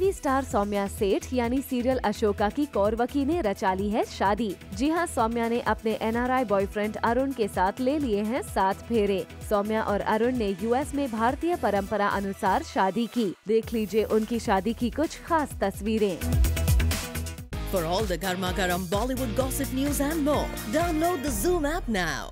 TV star Saumya सेठ यानी serial Ashoka की कौरवकी ने रचा ली है शादी। जी हां, सौम्या ने अपने NRI बॉयफ्रेंड अरुण के साथ ले लिए हैं 7 फेरे। सौम्या और अरुण ने US में भारतीय परंपरा अनुसार शादी की। देख लीजिए उनकी शादी की कुछ खास तस्वीरें। For all the garma garam Bollywood gossip news and more, download the Zoom app now.